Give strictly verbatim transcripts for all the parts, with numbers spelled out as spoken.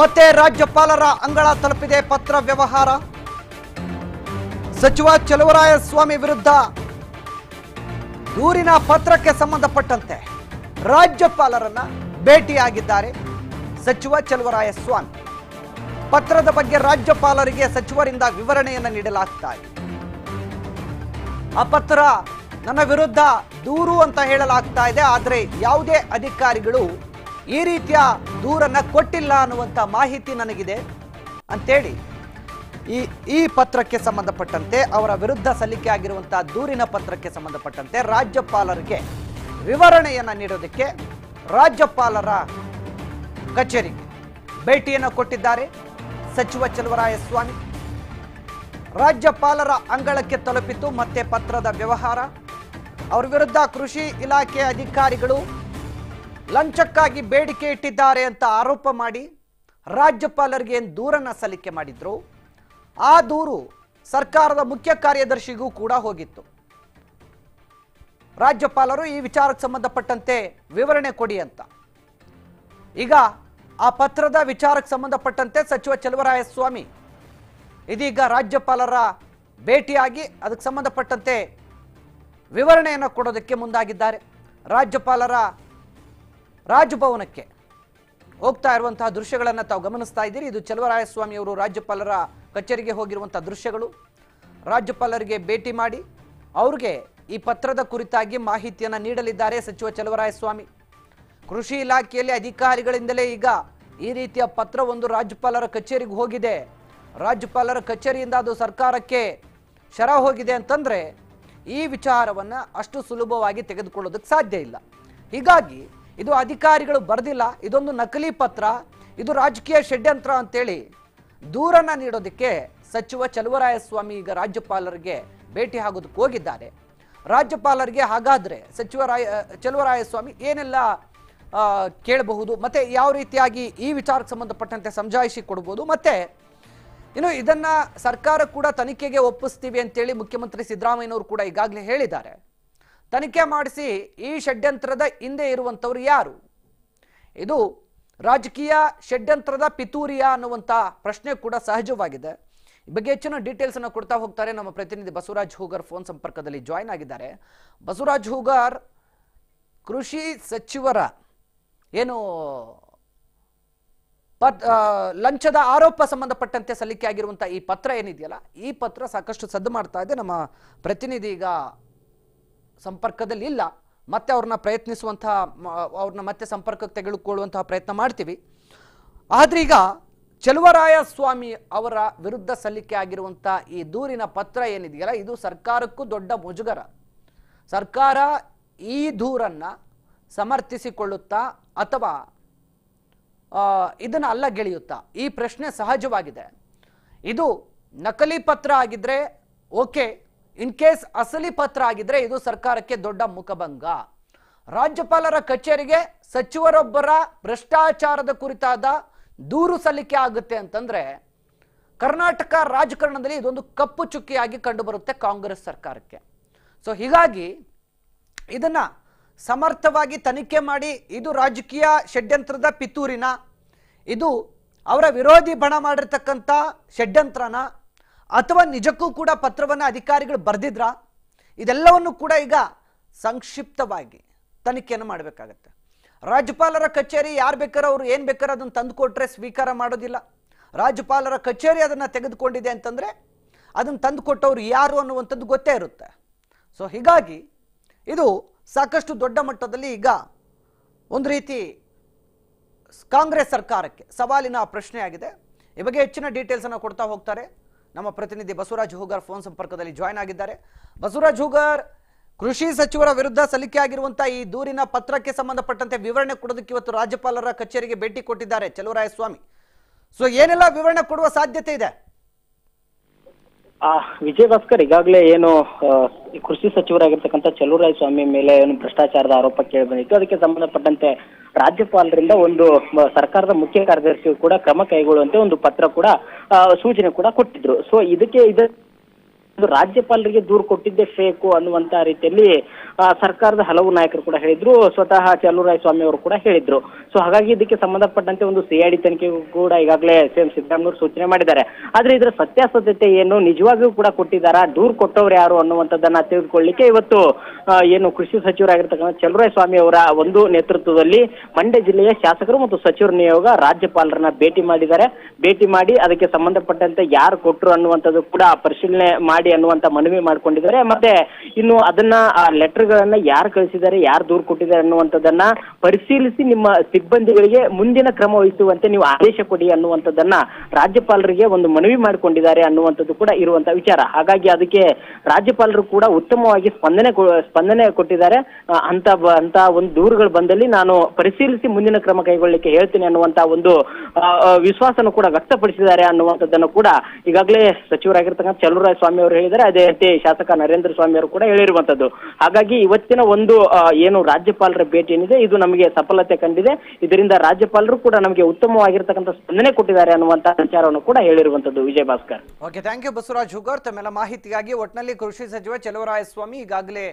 ಮತ್ತೆ ರಾಜ್ಯಪಾಲರ ಅಂಗಳ ತಲುಪಿದೆ ಪತ್ರ ವ್ಯವಹಾರ. ಸಚಿವ ಚಲುವರಾಯ ಸ್ವಾಮಿ ವಿರುದ್ಧ ದೂರಿನ ಪತ್ರಕ್ಕೆ ಸಂಬಂಧಪಟ್ಟಂತೆ ರಾಜ್ಯಪಾಲರನ್ನ ಭೇಟಿಯಾಗಿದ್ದಾರೆ ಸಚಿವ ಚಲುವರಾಯ ಸ್ವಾಮಿ. ಪತ್ರದ ಬಗ್ಗೆ ರಾಜ್ಯಪಾಲರಿಗೆ ಸಚಿವರಿಂದ ವಿವರಣೆಯನ್ನು ನೀಡಲಾಗುತ್ತಿದೆ. ಆ ಪತ್ರ ನನ್ನ ವಿರುದ್ಧ ದೂರು ಅಂತ ಹೇಳಲಾಗ್ತಾ ಇದೆ, ಆದರೆ ಯಾವುದೇ ಅಧಿಕಾರಿಗಳು ಈ ರೀತಿಯ ದೂರನ್ನ ಕೊಟ್ಟಿಲ್ಲ ಅನ್ನುವಂಥ ಮಾಹಿತಿ ನನಗಿದೆ ಅಂತೇಳಿ ಈ ಈ ಪತ್ರಕ್ಕೆ ಸಂಬಂಧಪಟ್ಟಂತೆ ಅವರ ವಿರುದ್ಧ ಸಲ್ಲಿಕೆ ಆಗಿರುವಂಥ ದೂರಿನ ಪತ್ರಕ್ಕೆ ಸಂಬಂಧಪಟ್ಟಂತೆ ರಾಜ್ಯಪಾಲರಿಗೆ ವಿವರಣೆಯನ್ನು ನೀಡೋದಕ್ಕೆ ರಾಜ್ಯಪಾಲರ ಕಚೇರಿಗೆ ಭೇಟಿಯನ್ನು ಕೊಟ್ಟಿದ್ದಾರೆ ಸಚಿವ ಚಲುವರಾಯ ಸ್ವಾಮಿ. ರಾಜ್ಯಪಾಲರ ಅಂಗಳಕ್ಕೆ ತಲುಪಿತು ಮತ್ತೆ ಪತ್ರದ ವ್ಯವಹಾರ. ಅವರ ವಿರುದ್ಧ ಕೃಷಿ ಇಲಾಖೆ ಅಧಿಕಾರಿಗಳು ಲಂಚಕ್ಕಾಗಿ ಬೇಡಿಕೆ ಇಟ್ಟಿದ್ದಾರೆ ಅಂತ ಆರೋಪ ಮಾಡಿ ರಾಜ್ಯಪಾಲರಿಗೆ ಏನು ದೂರನ್ನು ಸಲ್ಲಿಕೆ ಮಾಡಿದ್ರು, ಆ ದೂರು ಸರ್ಕಾರದ ಮುಖ್ಯ ಕಾರ್ಯದರ್ಶಿಗೂ ಕೂಡ ಹೋಗಿತ್ತು. ರಾಜ್ಯಪಾಲರು ಈ ವಿಚಾರಕ್ಕೆ ಸಂಬಂಧಪಟ್ಟಂತೆ ವಿವರಣೆ ಕೊಡಿ ಅಂತ. ಈಗ ಆ ಪತ್ರದ ವಿಚಾರಕ್ಕೆ ಸಂಬಂಧಪಟ್ಟಂತೆ ಸಚಿವ ಚಲುವರಾಯ ಸ್ವಾಮಿ ಇದೀಗ ರಾಜ್ಯಪಾಲರ ಭೇಟಿಯಾಗಿ ಅದಕ್ಕೆ ಸಂಬಂಧಪಟ್ಟಂತೆ ವಿವರಣೆಯನ್ನು ಕೊಡೋದಕ್ಕೆ ಮುಂದಾಗಿದ್ದಾರೆ. ರಾಜ್ಯಪಾಲರ ರಾಜಭವನಕ್ಕೆ ಹೋಗ್ತಾ ಇರುವಂತಹ ದೃಶ್ಯಗಳನ್ನು ತಾವು ಗಮನಿಸ್ತಾ ಇದ್ದೀರಿ. ಇದು ಚಲುವರಾಯ ಸ್ವಾಮಿಯವರು ರಾಜ್ಯಪಾಲರ ಕಚೇರಿಗೆ ಹೋಗಿರುವಂಥ ದೃಶ್ಯಗಳು. ರಾಜ್ಯಪಾಲರಿಗೆ ಭೇಟಿ ಮಾಡಿ ಅವ್ರಿಗೆ ಈ ಪತ್ರದ ಕುರಿತಾಗಿ ಮಾಹಿತಿಯನ್ನು ನೀಡಲಿದ್ದಾರೆ ಸಚಿವ ಚಲುವರಾಯ ಸ್ವಾಮಿ. ಕೃಷಿ ಇಲಾಖೆಯಲ್ಲಿ ಅಧಿಕಾರಿಗಳಿಂದಲೇ ಈಗ ಈ ರೀತಿಯ ಪತ್ರ ಒಂದು ರಾಜ್ಯಪಾಲರ ಕಚೇರಿಗೆ ಹೋಗಿದೆ, ರಾಜ್ಯಪಾಲರ ಕಚೇರಿಯಿಂದ ಅದು ಸರ್ಕಾರಕ್ಕೆ ಶರ ಹೋಗಿದೆ ಅಂತಂದರೆ ಈ ವಿಚಾರವನ್ನು ಅಷ್ಟು ಸುಲಭವಾಗಿ ತೆಗೆದುಕೊಳ್ಳೋದಕ್ಕೆ ಸಾಧ್ಯ ಇಲ್ಲ. ಹೀಗಾಗಿ ಇದು ಅಧಿಕಾರಿಗಳು ಬರೆದಿಲ್ಲ, ಇದೊಂದು ನಕಲಿ ಪತ್ರ, ಇದು ರಾಜಕೀಯ ಷಡ್ಯಂತ್ರ ಅಂತೇಳಿ ದೂರನ್ನು ನೀಡೋದಕ್ಕೆ ಸಚಿವ ಚಲುವರಾಯಸ್ವಾಮಿ ಈಗ ರಾಜ್ಯಪಾಲರಿಗೆ ಭೇಟಿ ಆಗೋದಕ್ಕೆ ಹೋಗಿದ್ದಾರೆ. ರಾಜ್ಯಪಾಲರಿಗೆ ಹಾಗಾದರೆ ಸಚಿವರಾಯ ಚಲುವರಾಯಸ್ವಾಮಿ ಏನೆಲ್ಲ ಕೇಳಬಹುದು, ಮತ್ತು ಯಾವ ರೀತಿಯಾಗಿ ಈ ವಿಚಾರಕ್ಕೆ ಸಂಬಂಧಪಟ್ಟಂತೆ ಸಮಜಾಯಿಷಿ ಕೊಡ್ಬೋದು, ಮತ್ತು ಇನ್ನು ಇದನ್ನು ಸರ್ಕಾರ ಕೂಡ ತನಿಖೆಗೆ ಒಪ್ಪಿಸ್ತೀವಿ ಅಂತೇಳಿ ಮುಖ್ಯಮಂತ್ರಿ ಸಿದ್ದರಾಮಯ್ಯನವರು ಕೂಡ ಈಗಾಗಲೇ ಹೇಳಿದ್ದಾರೆ. ತನಿಖೆ ಮಾಡಿಸಿ ಈ ಷಡ್ಯಂತ್ರದ ಹಿಂದೆ ಇರುವಂಥವ್ರು ಯಾರು, ಇದು ರಾಜಕೀಯ ಷಡ್ಯಂತ್ರದ ಪಿತೂರಿಯಾ ಅನ್ನುವಂಥ ಪ್ರಶ್ನೆ ಕೂಡ ಸಹಜವಾಗಿದೆ. ಈ ಬಗ್ಗೆ ಹೆಚ್ಚಿನ ಡೀಟೇಲ್ಸನ್ನು ಕೊಡ್ತಾ ಹೋಗ್ತಾರೆ ನಮ್ಮ ಪ್ರತಿನಿಧಿ ಬಸವರಾಜ್ ಹೋಗರ್. ಫೋನ್ ಸಂಪರ್ಕದಲ್ಲಿ ಜಾಯ್ನ್ ಆಗಿದ್ದಾರೆ. ಬಸವರಾಜ್ ಹೋಗರ್, ಕೃಷಿ ಸಚಿವರ ಏನು ಪತ್ ಲಂಚದ ಆರೋಪ ಸಂಬಂಧಪಟ್ಟಂತೆ ಸಲ್ಲಿಕೆ ಆಗಿರುವಂಥ ಈ ಪತ್ರ ಏನಿದೆಯಲ್ಲ, ಈ ಪತ್ರ ಸಾಕಷ್ಟು ಸದ್ದು ಮಾಡ್ತಾ ಇದೆ. ನಮ್ಮ ಪ್ರತಿನಿಧಿ ಈಗ ಸಂಪರ್ಕದಲ್ಲಿ ಇಲ್ಲ, ಮತ್ತೆ ಅವ್ರನ್ನ ಪ್ರಯತ್ನಿಸುವಂತಹ ಅವ್ರನ್ನ ಮತ್ತೆ ಸಂಪರ್ಕಕ್ಕೆ ತೆಗೆದುಕೊಳ್ಳುವಂತಹ ಪ್ರಯತ್ನ ಮಾಡ್ತೀವಿ. ಆದರೆ ಈಗ ಚಲುವರಾಯ ಸ್ವಾಮಿ ಅವರ ವಿರುದ್ಧ ಸಲ್ಲಿಕೆ ಆಗಿರುವಂಥ ಈ ದೂರಿನ ಪತ್ರ ಏನಿದೆಯಲ್ಲ, ಇದು ಸರ್ಕಾರಕ್ಕೂ ದೊಡ್ಡ ಮುಜುಗರ. ಸರ್ಕಾರ ಈ ದೂರನ್ನು ಸಮರ್ಥಿಸಿಕೊಳ್ಳುತ್ತಾ ಅಥವಾ ಇದನ್ನು ಅಲ್ಲಗೆಳೆಯುತ್ತಾ, ಈ ಪ್ರಶ್ನೆ ಸಹಜವಾಗಿದೆ. ಇದು ನಕಲಿ ಪತ್ರ ಆಗಿದ್ರೆ ಓಕೆ, ಇನ್ ಕೇಸ್ ಅಸಲಿ ಪತ್ರ ಆಗಿದ್ರೆ ಇದು ಸರ್ಕಾರಕ್ಕೆ ದೊಡ್ಡ ಮುಖಭಂಗ. ರಾಜ್ಯಪಾಲರ ಕಚೇರಿಗೆ ಸಚಿವರೊಬ್ಬರ ಭ್ರಷ್ಟಾಚಾರದ ಕುರಿತಾದ ದೂರು ಸಲ್ಲಿಕೆ ಆಗುತ್ತೆ ಅಂತಂದ್ರೆ ಕರ್ನಾಟಕ ರಾಜಕಾರಣದಲ್ಲಿ ಇದೊಂದು ಕಪ್ಪು ಚುಕ್ಕಿಯಾಗಿ ಕಂಡುಬರುತ್ತೆ ಕಾಂಗ್ರೆಸ್ ಸರ್ಕಾರಕ್ಕೆ. ಸೊ ಹೀಗಾಗಿ ಇದನ್ನ ಸಮರ್ಥವಾಗಿ ತನಿಖೆ ಮಾಡಿ, ಇದು ರಾಜಕೀಯ ಷಡ್ಯಂತ್ರದ ಪಿತೂರಿನ, ಇದು ಅವರ ವಿರೋಧಿ ಬಣ ಮಾಡಿರ್ತಕ್ಕಂಥ ಷಡ್ಯಂತ್ರನ, ಅಥವಾ ನಿಜಕ್ಕೂ ಕೂಡ ಪತ್ರವನ್ನು ಅಧಿಕಾರಿಗಳು ಬರೆದಿದ್ರ, ಇದೆಲ್ಲವನ್ನು ಕೂಡ ಈಗ ಸಂಕ್ಷಿಪ್ತವಾಗಿ ತನಿಖೆಯನ್ನು ಮಾಡಬೇಕಾಗತ್ತೆ. ರಾಜ್ಯಪಾಲರ ಕಚೇರಿ ಯಾರು ಬೇಕಾರೋ ಅವರು ಏನು ಬೇಕಾರೋ ಅದನ್ನು ತಂದುಕೊಟ್ರೆ ಸ್ವೀಕಾರ ಮಾಡೋದಿಲ್ಲ. ರಾಜ್ಯಪಾಲರ ಕಚೇರಿ ಅದನ್ನು ತೆಗೆದುಕೊಂಡಿದೆ ಅಂತಂದರೆ ಅದನ್ನು ತಂದುಕೊಟ್ಟವ್ರು ಯಾರು ಅನ್ನುವಂಥದ್ದು ಗೊತ್ತೇ ಇರುತ್ತೆ. ಸೊ ಹೀಗಾಗಿ ಇದು ಸಾಕಷ್ಟು ದೊಡ್ಡ ಮಟ್ಟದಲ್ಲಿ ಈಗ ಒಂದು ರೀತಿ ಕಾಂಗ್ರೆಸ್ ಸರ್ಕಾರಕ್ಕೆ ಸವಾಲಿನ ಪ್ರಶ್ನೆಯಾಗಿದೆ. ಈ ಬಗ್ಗೆ ಹೆಚ್ಚಿನ ಡೀಟೇಲ್ಸನ್ನು ಕೊಡ್ತಾ ಹೋಗ್ತಾರೆ ನಮ್ಮ ಪ್ರತಿನಿಧಿ ಬಸವರಾಜ್ ಹೋಗರ್. ಫೋನ್ ಸಂಪರ್ಕದಲ್ಲಿ ಜಾಯ್ನ್ ಆಗಿದ್ದಾರೆ. ಬಸವರಾಜ್ ಹೋಗರ್, ಕೃಷಿ ಸಚಿವರ ವಿರುದ್ಧ ಸಲ್ಲಿಕೆ ಆಗಿರುವಂಥ ಈ ದೂರಿನ ಪತ್ರಕ್ಕೆ ಸಂಬಂಧಪಟ್ಟಂತೆ ವಿವರಣೆ ಕೊಡೋದಕ್ಕೆ ಇವತ್ತು ರಾಜ್ಯಪಾಲರ ಕಚೇರಿಗೆ ಭೇಟಿ ಕೊಟ್ಟಿದ್ದಾರೆ ಚಲುವರಾಯ ಸ್ವಾಮಿ. ಸೊ ಏನೆಲ್ಲ ವಿವರಣೆ ಕೊಡುವ ಸಾಧ್ಯತೆ ಇದೆ? ಆ ವಿಜಯ್ ಭಾಸ್ಕರ್, ಈಗಾಗಲೇ ಏನು ಕೃಷಿ ಸಚಿವರಾಗಿರ್ತಕ್ಕಂಥ ಚಲುವರಾಯ ಸ್ವಾಮಿ ಮೇಲೆ ಏನು ಭ್ರಷ್ಟಾಚಾರದ ಆರೋಪ ಕೇಳಿ ಬಂದಿತ್ತು, ಅದಕ್ಕೆ ಸಂಬಂಧಪಟ್ಟಂತೆ ರಾಜ್ಯಪಾಲರಿಂದ ಒಂದು ಸರ್ಕಾರದ ಮುಖ್ಯ ಕಾರ್ಯದರ್ಶಿ ಕೂಡ ಕ್ರಮ ಕೈಗೊಳ್ಳುವಂತೆ ಒಂದು ಪತ್ರ ಕೂಡ ಸೂಚನೆ ಕೂಡ ಕೊಟ್ಟಿದ್ರು. ಸೊ ಇದಕ್ಕೆ ಇದ राज्यपालರಿಗೆ ದೂರ ಕೊಟ್ಟಿದ್ದೆ ಫೇಕ್ ಅನ್ನುವಂತ ರೀತಿಯಲ್ಲಿ ಸರ್ಕಾರದ ಹಲವು ನಾಯಕರು ಕೂಡ ಹೇಳಿದ್ರು, ಸ್ವತಃ ಚಲುವರಾಯ ಸ್ವಾಮಿ ಅವರು ಕೂಡ ಹೇಳಿದ್ರು. ಸೋ ಹಾಗಾಗಿ ಇದಕ್ಕೆ ಸಂಬಂಧಪಟ್ಟಂತೆ ಒಂದು ಸಿಐಡಿ ತನಿಖೆಗೂ ಕೂಡ ಈಗಾಗಲೇ ಸಿಎಂ ಸಿದ್ದರಾಮಯ್ಯ ಸೂಚನೆ ಮಾಡಿದ್ದಾರೆ. ಆದ್ರೆ ಇದರ ಸತ್ಯಾಸತ್ಯತೆ ಏನು, ನಿಜವಾಗಿಯೂ ಕೂಡ ಕೊಟ್ಟಿದ್ದಾರಾ, ದೂರ ಕೊಟ್ಟವರು ಯಾರು ಅನ್ನುವಂಥದ್ದನ್ನ ತಿಳಿದುಕೊಳ್ಳಲಿಕ್ಕೆ ಇವತ್ತು ಏನು ಕೃಷಿ ಸಚಿವರಾಗಿರ್ತಕ್ಕಂಥ ಚಲುವರಾಯ ಸ್ವಾಮಿ ಅವರ ಒಂದು ನೇತೃತ್ವದಲ್ಲಿ ಮಂಡ್ಯ ಜಿಲ್ಲೆಯ ಶಾಸಕರು ಮತ್ತು ಸಚಿವರ ನಿಯೋಗ ರಾಜ್ಯಪಾಲರನ್ನ ಭೇಟಿ ಮಾಡಿದ್ದಾರೆ. ಭೇಟಿ ಮಾಡಿ ಅದಕ್ಕೆ ಸಂಬಂಧಪಟ್ಟಂತೆ ಯಾರು ಕೊಟ್ಟರು ಅನ್ನುವಂಥದ್ದು ಕೂಡ ಪರಿಶೀಲನೆ ಮಾಡಿ ಅನ್ನುವಂತ ಮನವಿ ಮಾಡಿಕೊಂಡಿದ್ದಾರೆ. ಮತ್ತೆ ಇನ್ನು ಅದನ್ನ ಆ ಲೆಟರ್ ಗಳನ್ನ ಯಾರು ಕಳಿಸಿದ್ದಾರೆ, ಯಾರು ದೂರ ಕೊಟ್ಟಿದ್ದಾರೆ ಅನ್ನುವಂಥದ್ದನ್ನ ಪರಿಶೀಲಿಸಿ ನಿಮ್ಮ ಸಿಬ್ಬಂದಿಗಳಿಗೆ ಮುಂದಿನ ಕ್ರಮ ವಹಿಸುವಂತೆ ನೀವು ಆದೇಶ ಕೊಡಿ ಅನ್ನುವಂಥದ್ದನ್ನ ರಾಜ್ಯಪಾಲರಿಗೆ ಒಂದು ಮನವಿ ಮಾಡಿಕೊಂಡಿದ್ದಾರೆ ಅನ್ನುವಂಥದ್ದು ಕೂಡ ಇರುವಂತಹ ವಿಚಾರ. ಹಾಗಾಗಿ ಅದಕ್ಕೆ ರಾಜ್ಯಪಾಲರು ಕೂಡ ಉತ್ತಮವಾಗಿ ಸ್ಪಂದನೆ ಸ್ಪಂದನೆ ಕೊಟ್ಟಿದ್ದಾರೆ. ಅಂತ ಅಂತ ಒಂದು ದೂರುಗಳು ಬಂದಲ್ಲಿ ನಾನು ಪರಿಶೀಲಿಸಿ ಮುಂದಿನ ಕ್ರಮ ಕೈಗೊಳ್ಳಲಿಕ್ಕೆ ಹೇಳ್ತೀನಿ ಅನ್ನುವಂತ ಒಂದು ವಿಶ್ವಾಸನ ಕೂಡ ವ್ಯಕ್ತಪಡಿಸಿದ್ದಾರೆ ಅನ್ನುವಂಥದ್ದನ್ನು ಕೂಡ ಈಗಾಗಲೇ ಸಚಿವರಾಗಿರ್ತಕ್ಕಂಥ ಚಲುವರಾಯ ಸ್ವಾಮಿ ಅವರು ಹೇಳಿದರೆ, ಅದೇ ರೀತಿ ಶಾಸಕ ನರೇಂದ್ರ ಸ್ವಾಮಿ ಅವರು ಕೂಡ ಹೇಳಿರುವಂತದ್ದು. ಹಾಗಾಗಿ ಇವತ್ತಿನ ಒಂದು ಏನು ರಾಜ್ಯಪಾಲರ ಭೇಟಿ ಏನಿದೆ ಇದು ನಮಗೆ ಸಫಲತೆ ಕಂಡಿದೆ, ಇದರಿಂದ ರಾಜ್ಯಪಾಲರು ಕೂಡ ನಮಗೆ ಉತ್ತಮವಾಗಿರ್ತಕ್ಕಂಥ ಸ್ಪಂದನೆ ಕೊಟ್ಟಿದ್ದಾರೆ ಅನ್ನುವಂತಹ ವಿಚಾರವನ್ನು ಕೂಡ ಹೇಳಿರುವಂತದ್ದು. Vijay Bhaskar. Okay, thank you Basavaraj Hugar ತಮ್ಮೆಲ್ಲ ಮಾಹಿತಿಗಾಗಿ. ಒಟ್ಟಿನಲ್ಲಿ ಕೃಷಿ ಸಚಿವ ಚಲುವರಾಯ ಸ್ವಾಮಿ ಈಗಾಗಲೇ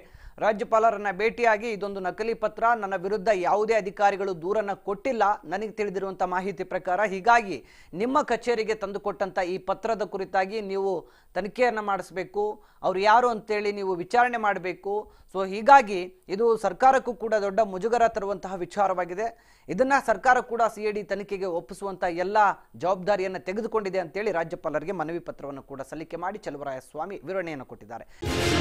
ರಾಜ್ಯಪಾಲರನ್ನ ಭೇಟಿಯಾಗಿ ಇದೊಂದು ನಕಲಿ ಪತ್ರ, ನನ್ನ ವಿರುದ್ಧ ಯಾವುದೇ ಅಧಿಕಾರಿಗಳು ದೂರನ್ನು ಕೊಟ್ಟಿಲ್ಲ, ನನಗೆ ತಿಳಿದಿರುವಂಥ ಮಾಹಿತಿ ಪ್ರಕಾರ ಹೀಗಾಗಿ ನಿಮ್ಮ ಕಚೇರಿಗೆ ತಂದುಕೊಟ್ಟಂಥ ಈ ಪತ್ರದ ಕುರಿತಾಗಿ ನೀವು ತನಿಖೆಯನ್ನು ಮಾಡಿಸಬೇಕು, ಅವರು ಯಾರು ಅಂತೇಳಿ ನೀವು ವಿಚಾರಣೆ ಮಾಡಬೇಕು. ಸೊ ಹೀಗಾಗಿ ಇದು ಸರ್ಕಾರಕ್ಕೂ ಕೂಡ ದೊಡ್ಡ ಮುಜುಗರ ತರುವಂತಹ ವಿಚಾರವಾಗಿದೆ. ಇದನ್ನು ಸರ್ಕಾರ ಕೂಡ ಸಿ ಐ ಡಿ ತನಿಖೆಗೆ ಒಪ್ಪಿಸುವಂಥ ಎಲ್ಲ ಜವಾಬ್ದಾರಿಯನ್ನು ತೆಗೆದುಕೊಂಡಿದೆ ಅಂತೇಳಿ ರಾಜ್ಯಪಾಲರಿಗೆ ಮನವಿ ಪತ್ರವನ್ನು ಕೂಡ ಸಲ್ಲಿಕೆ ಮಾಡಿ ಚಲುವರಾಯ ಸ್ವಾಮಿ ವಿವರಣೆಯನ್ನು ಕೊಟ್ಟಿದ್ದಾರೆ.